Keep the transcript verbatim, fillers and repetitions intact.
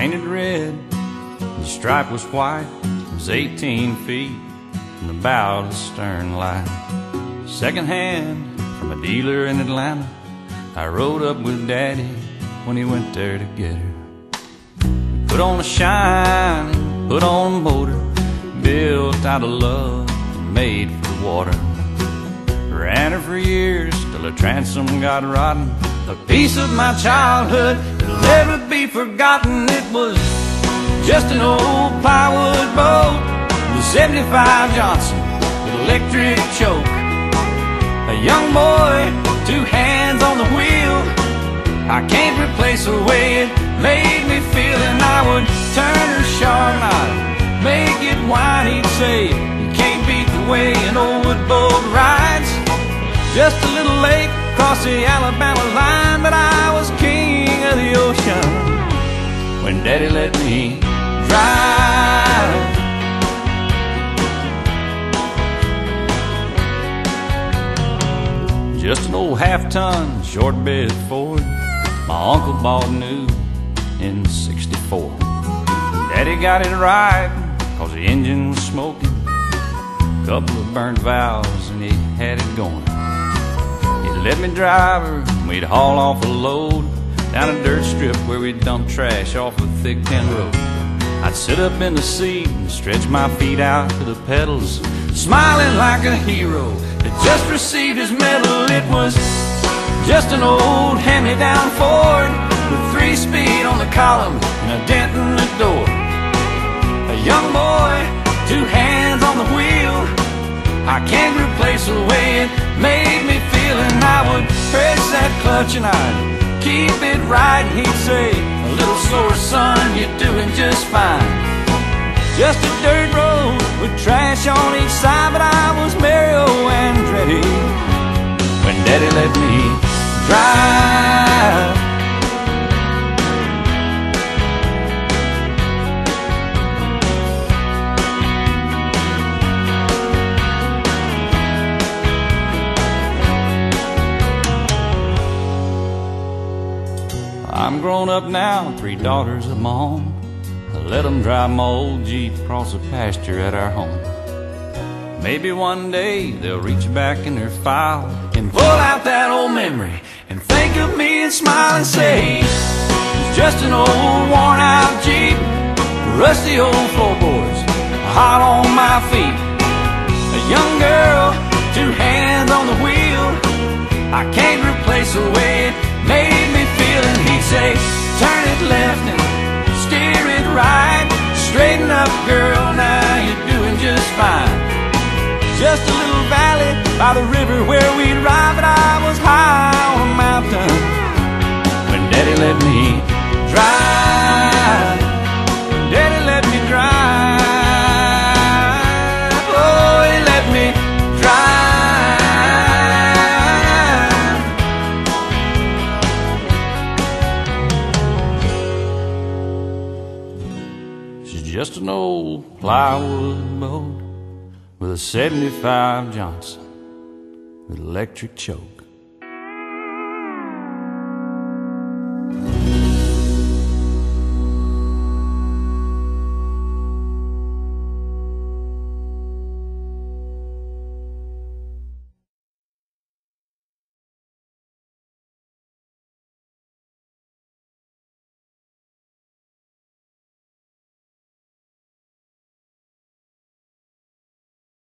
painted red. The stripe was white, it was eighteen feet, and the bow to the stern light. Second hand from a dealer in Atlanta, I rode up with Daddy when he went there to get her. Put on a shine, put on a motor, built out of love and made for the water. Ran her for years till her transom got rotten. A piece of my childhood that'll never be forgotten. It was just an old plywood boat, the seventy-five Johnson with electric choke. A young boy, two hands on the wheel. I can't replace the way it made me feel. And I would turn her sharp and I'd make it whine. He'd say, you can't beat the way an old wood boat rides. Just a little lake across the Alabama line, but I was king of the ocean when Daddy let me drive. Just an old half-ton short bed Ford my uncle bought new in sixty-four. Daddy got it right cause the engine was smoking, a couple of burnt valves and he had it going. He'd let me drive her and we'd haul off a load down a dirt strip where we'd dump trash off a thick tin road. I'd sit up in the seat and stretch my feet out to the pedals, smiling like a hero that just received his medal. It was just an old hand-me-down Ford with three-speed on the column and a dent in the door. A young boy, two hands on the wheel. I can't replace the way it made me feel. And I would press that clutch and I'd keep it right, he'd say, a little slower son, you're doing just fine. Just a dirt road with trash on each side, but I was Mario Andretti when Daddy let me drive. I'm grown up now, three daughters of my own. I let them drive my old Jeep across the pasture at our home. Maybe one day they'll reach back in their file and pull out that old memory and think of me and smile and say, it's just an old worn out Jeep, rusty old floorboards, hot on my feet. A young girl, two hands on the wheel. I can't replace the way it made me feel. And he'd say, turn it left and steer it right. Straighten up, girl, now you're doing just fine. Just a little valley by the river where we'd ride, but I was high on a mountain when Daddy let me drive. When Daddy let me drive. Oh, he let me drive. Just an old plywood boat with a seventy-five Johnson with electric choke.